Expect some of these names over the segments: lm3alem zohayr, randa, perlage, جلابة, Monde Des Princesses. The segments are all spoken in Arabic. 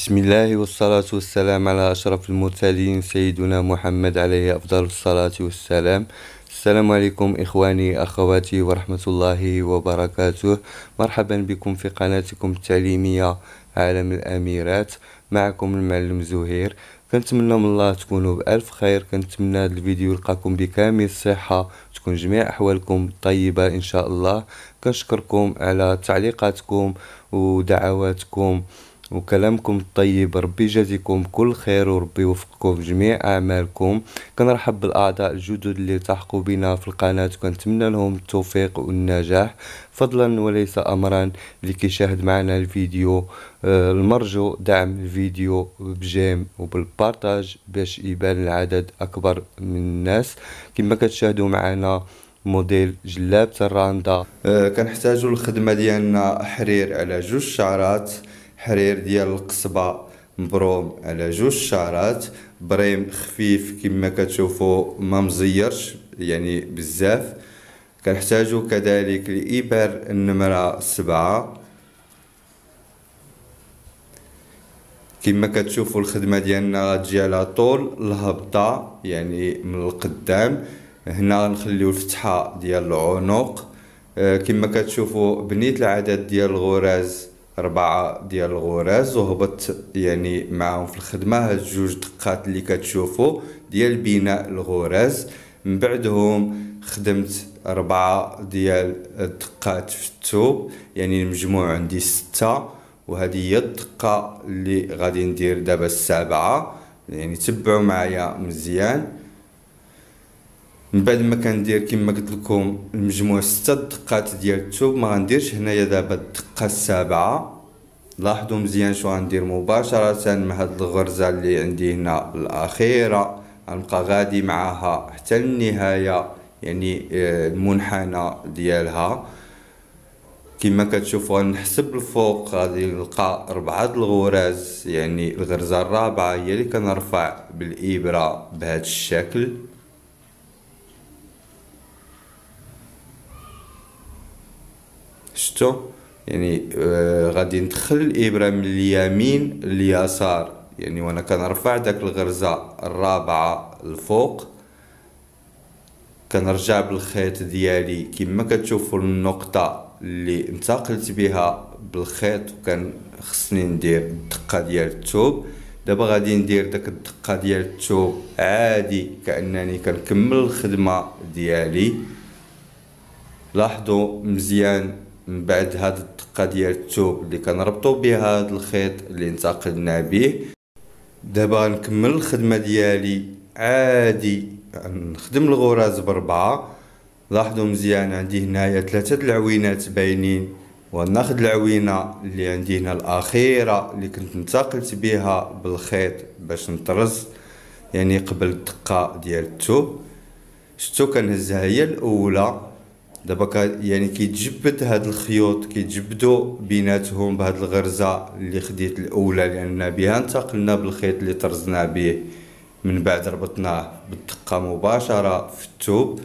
بسم الله والصلاة والسلام على أشرف المرسلين سيدنا محمد عليه أفضل الصلاة والسلام. السلام عليكم إخواني أخواتي ورحمة الله وبركاته. مرحبا بكم في قناتكم التعليمية عالم الأميرات، معكم المعلم زهير. كنتمنى من الله تكونوا بألف خير، كنتمنى هذا الفيديو يلقاكم بكامل الصحة، تكون جميع أحوالكم طيبة إن شاء الله. كنشكركم على تعليقاتكم ودعواتكم وكلامكم الطيب، ربي يجازيكم كل خير وربي يوفقكم في جميع اعمالكم. كنرحب بالاعضاء الجدد اللي التحقوا بنا في القناه وكنتمنى لهم التوفيق والنجاح فضلا وليس امرا. اللي كيشاهد معنا الفيديو المرجو دعم الفيديو بجيم وبالبارتاج باش يبان العدد اكبر من الناس. كما كتشاهدوا معنا موديل جلابه الراندا، كنحتاجوا الخدمه ديالنا حرير على جوج شعرات، حرير ديال القصبة مبروم على جوج شعرات، بريم خفيف كما كتشوفوا ما مزيرش يعني بزاف. كنحتاجو كذلك الإبر النمرة 7. كما كتشوفوا الخدمة ديالنا غتجي على طول الهبطة يعني من القدام. هنا غنخليو الفتحة ديال العنق. كما كتشوفوا بنيت العدد ديال الغراز 4 ديال الغراز وهبط يعني معهم في الخدمه. هاد جوج دقات اللي كتشوفوا ديال بناء الغراز، من بعدهم خدمت 4 ديال الدقات في الثوب، يعني المجموع عندي 6. وهذه هي الدقه اللي غادي ندير دابا 7، يعني تبعوا معايا مزيان. من بعد ما كندير كما قلت لكم المجموع 6 دقات ديال الثوب، ما غنديرش هنايا دابا الدقه 7. لاحظوا مزيان شو غندير مباشره مع هاد الغرزه اللي عندي هنا الاخيره، غنبقى غادي معاها حتى النهايه يعني المنحنى ديالها. كما كتشوفوا نحسب الفوق غادي نلقى 4 الغراز، يعني الغرزه الرابعه هي اللي كنرفع بالابره بهذا الشكل. شتو يعني غادي ندخل الابره من اليمين لليسار، يعني وانا كنرفع داك الغرزه الرابعه الفوق كنرجع بالخيط ديالي كما كتشوفوا النقطه اللي انتقلت بها بالخيط، وكان خصني ندير الدقه ديال الثوب. دابا غادي ندير داك الدقه ديال الثوب عادي كانني كنكمل الخدمه ديالي. لاحظوا مزيان من بعد هاد الدقه ديال الثوب اللي كنربطو بها هاد الخيط اللي انتقلنا به. دابا نكمل الخدمه ديالي عادي، نخدم الغراز ب4. لاحظوا مزيان عندي هنايا 3 العوينات باينين، وناخذ العوينه اللي عندي هنا الاخيره اللي كنت انتقلت بها بالخيط باش نطرز يعني قبل الدقه ديال الثوب. شتو كنهزها هي الاولى. دابا يعني كيتجبد هاد الخيوط كيتجبدوا بيناتهم بهاد الغرزه اللي خديت الاولى، لان بها انتقلنا بالخيط اللي طرزنا به، من بعد ربطناه بالدقه مباشره في الثوب.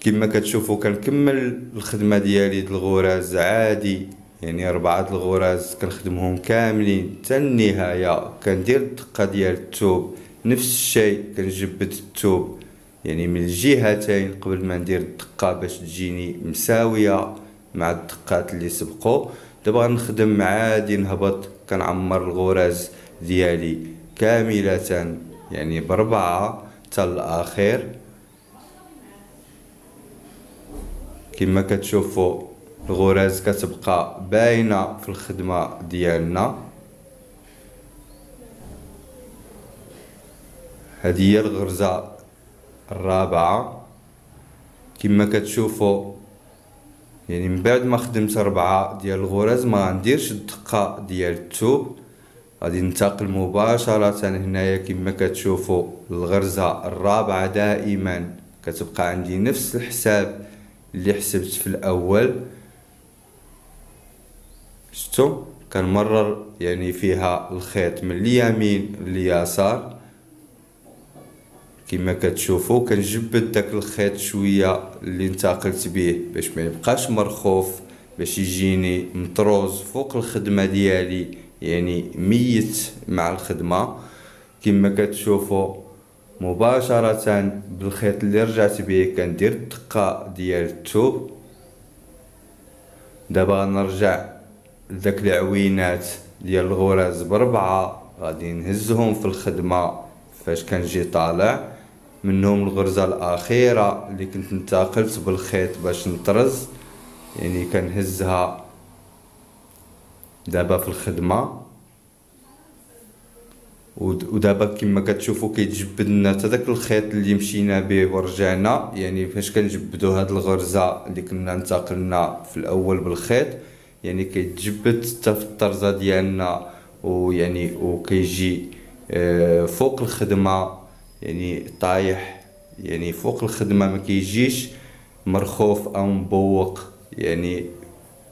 كما كتشوفوا كنكمل الخدمه ديالي الغراز عادي، يعني 4 الغراز كنخدمهم كاملين حتى النهايه. كندير الدقه ديال الثوب نفس الشيء، كنجبد الثوب يعني من الجهتين قبل ما ندير الدقه باش تجيني مساويه مع الدقات اللي سبقوا. دابا غنخدم عادي نهبط كنعمر الغراز ديالي كامله يعني ب4 حتى الاخير. كما كتشوفوا الغراز كتبقى باينه في الخدمه ديالنا. هذه هي الغرزه الرابعه. كما كتشوفوا يعني من بعد ما خدمت 4 ديال الغرز ما غنديرش الدقه ديال الثوب، غادي ننتقل مباشره هنايا. كما كتشوفوا الغرزه الرابعه دائما كتبقى عندي نفس الحساب اللي حسبت في الاول. شفتوا كنمرر يعني فيها الخيط من اليمين لليسار. كما كتشوفوا كنجبد داك الخيط شويه اللي انتقلت به باش ما يبقاش مرخوف، باش يجيني مطروز فوق الخدمه ديالي يعني ميت مع الخدمة كما كتشوفوا مباشرة بالخيط اللي رجعت به كندير الدقة ديال الثوب. دابا نرجع لذاك العوينات ديال الغراز بربعة غادي نهزهم في الخدمة فاش كنجي طالع منهم الغرزة الأخيرة اللي كنت انتقلت بالخيط باش نطرز يعني كنهزها دابا في الخدمة. ودابا كما كتشوفوا كيتجبد لنا حتى داك الخيط اللي مشينا به ورجعنا، يعني فاش كنجبدوا هاد الغرزة اللي كنا انتقلنا في الأول بالخيط يعني كيتجبد حتى في الطرزة ديالنا ويعني وكيجي فوق الخدمة يعني طايح يعني فوق الخدمة ما كيجيش مرخوف او مبوق يعني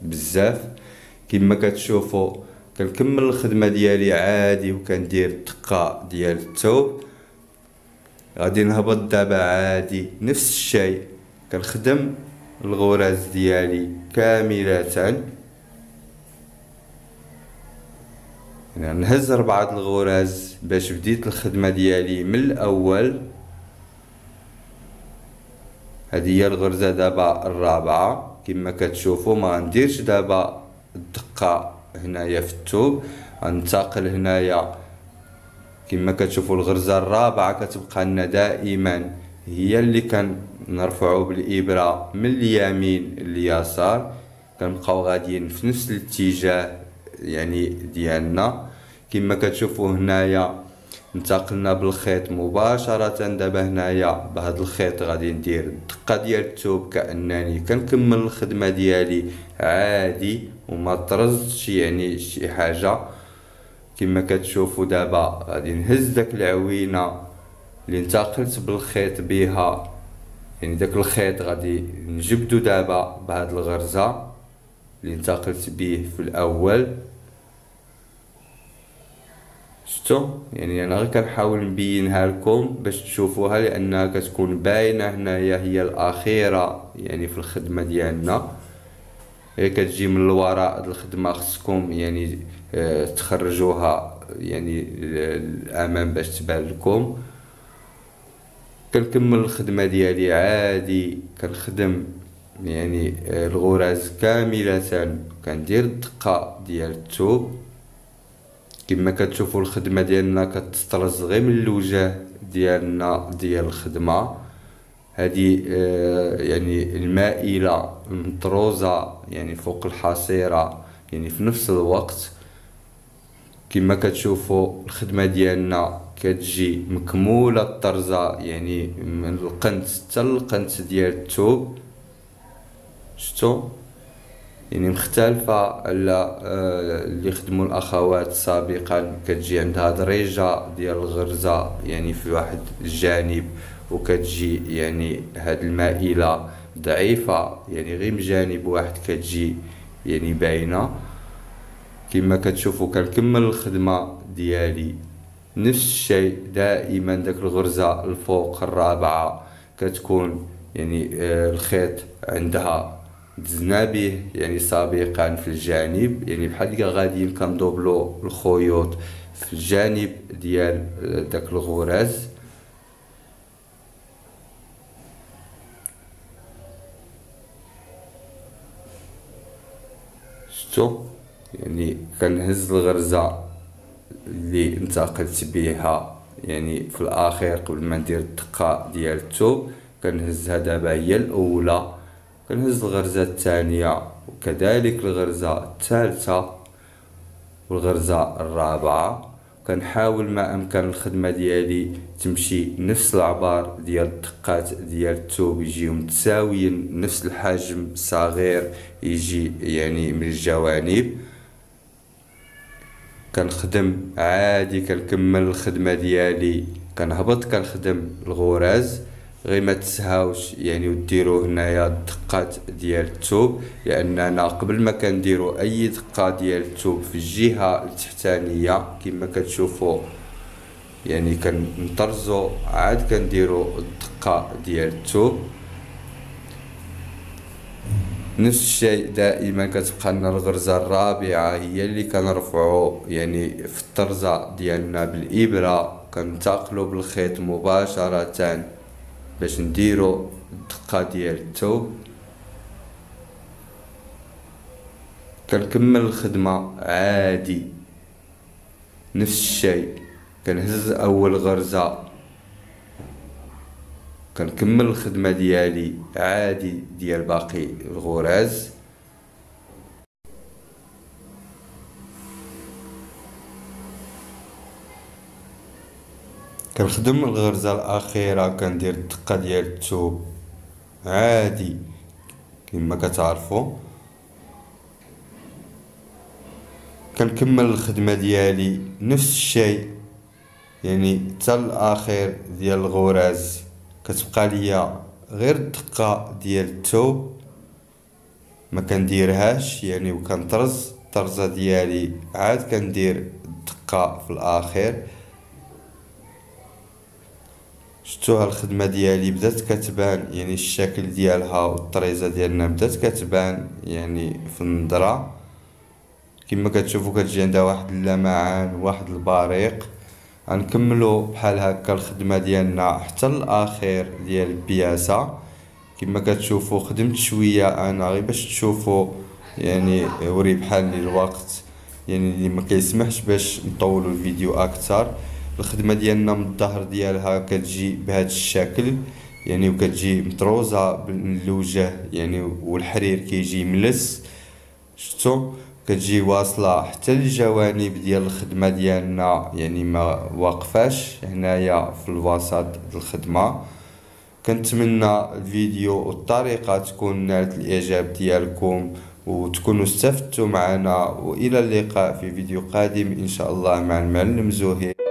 بزاف. كما كتشوفوا كنكمل الخدمة ديالي عادي وكندير الدقة ديال الثوب. غادي نهبط دابا عادي نفس الشيء كنخدم الغراز ديالي كاملة. يعني نهز 4 الغراز باش بديت الخدمة ديالي من الأول. هذه هي الغرزة دابا 4. كما كتشوفوا ما نديرش دابا الدقة هنايا في الثوب، غننتقل هنايا. كما كتشوفوا الغرزة 4 كتبقى لنا دائما هي اللي كنرفعوا بالإبرة من اليمين لليسار، كنبقاو غاديين في نفس الاتجاه يعني ديالنا. كما كتشوفوا هنايا انتقلنا بالخيط مباشرة. دابا هنايا بهذا الخيط غادي ندير الدقة ديال الثوب كأنني كنكمل الخدمة ديالي عادي وما طرزتش يعني شي حاجة. كما كتشوفوا دابا غادي نهز داك العوينة اللي انتقلت بالخيط بها، يعني داك الخيط غادي نجبدو دابا بهاد الغرزة اللي انتقلت به في الأول. شفتو يعني انا غير كنحاول نبينها لكم باش تشوفوها لانها كتكون باينه هنايا هي الاخيره يعني في الخدمه ديالنا. هي كتجي من الوراء هاد الخدمه، خصكم يعني تخرجوها يعني الامام باش تبان لكم. كنكمل الخدمه ديالي عادي كنخدم يعني الغراز كامله، كندير الدقه ديال الثوب. كما كتشوفوا الخدمه ديالنا كتطرز غير من الوجه ديالنا ديال الخدمه. هذه يعني المائله المطروزه يعني فوق الحصيره يعني في نفس الوقت. كما كتشوفوا الخدمه ديالنا كتجي مكموله الطرزه يعني من القنت حتى القنت ديال الثوب. شفتوا يعني مختلفه على اللي خدموا الاخوات سابقا، كتجي عندها دريجه ديال الغرزه يعني في واحد الجانب وكتجي يعني هاد المائله ضعيفه يعني غير من جانب واحد كتجي يعني باينه. كما كتشوفوا كنكمل الخدمه ديالي نفس الشيء دائما. داك الغرزه الفوق 4 كتكون يعني الخيط عندها دزنا به يعني سابقا في الجانب، يعني بحال هكا غادي كندوبلو الخيوط في الجانب ديال داك الغراز. شتو يعني كنهز الغرزة اللي انتقلت بها يعني في الاخير قبل ما ندير الدقة ديال الثوب، كنهزها دابا هي الاولى، كنهز الغرزة الثانية وكذلك الغرزة الثالثة والغرزة 4. كنحاول ما أمكن الخدمة ديالي تمشي نفس العبار ديال الدقات ديال الثوب يجيو متساويين نفس الحجم صغير يجي يعني من الجوانب. كنخدم عادي كنكمل الخدمة ديالي كنهبط كنخدم الغراز غير ما تسهاوش يعني وديروا هنايا الدقات ديال الثوب، لاننا قبل ما كنديروا اي دقه ديال الثوب في الجهه التحتانيه كما كتشوفوا يعني كنطرزوا عاد كنديروا الدقه ديال الثوب. نفس الشيء دائما كتبقى لنا الغرزه الرابعه هي اللي كنرفعو يعني في الطرزه ديالنا بالابره، كننتقلوا بالخيط مباشره باش نديرو الدقه ديال الثوب. كنكمل الخدمه عادي نفس الشيء، كنهز اول غرزه كنكمل الخدمه ديالي عادي ديال باقي الغرز. كنخدم الغرزه الاخيره كندير الدقه ديال الثوب عادي كما كتعرفوا. كنكمل الخدمه ديالي نفس الشيء يعني حتى الاخير ديال الغرز، كتبقى ليا غير الدقه ديال الثوب ما كنديرهاش يعني وكنطرز الطرزه ديالي عاد كندير الدقه في الاخير. شفتوها الخدمه ديالي بدات كتبان يعني الشكل ديالها والطريزه ديالنا بدات كتبان يعني في النظره كما كتشوفوا كتجي عندها واحد اللمعان واحد البريق. غنكملو بحال هكا الخدمه ديالنا حتى الاخير ديال البياسه كما كتشوفوا. خدمت شويه انا غير باش تشوفوا يعني وري بحال الوقت يعني اللي ما كيسمحش باش نطولوا الفيديو اكثر. الخدمه ديالنا من الظهر ديالها كتجي بهذا الشكل يعني وكتجي مطروزه بالوجه يعني والحرير كيجي ملس. شفتوا كتجي واصله حتى الجوانب ديال الخدمه ديالنا يعني ما واقفاش هنايا في الوسط الخدمه. كنتمنى الفيديو والطريقه تكون نالت الاعجاب ديالكم وتكونوا استفدتوا معنا، والى اللقاء في فيديو قادم ان شاء الله مع المعلم زهير.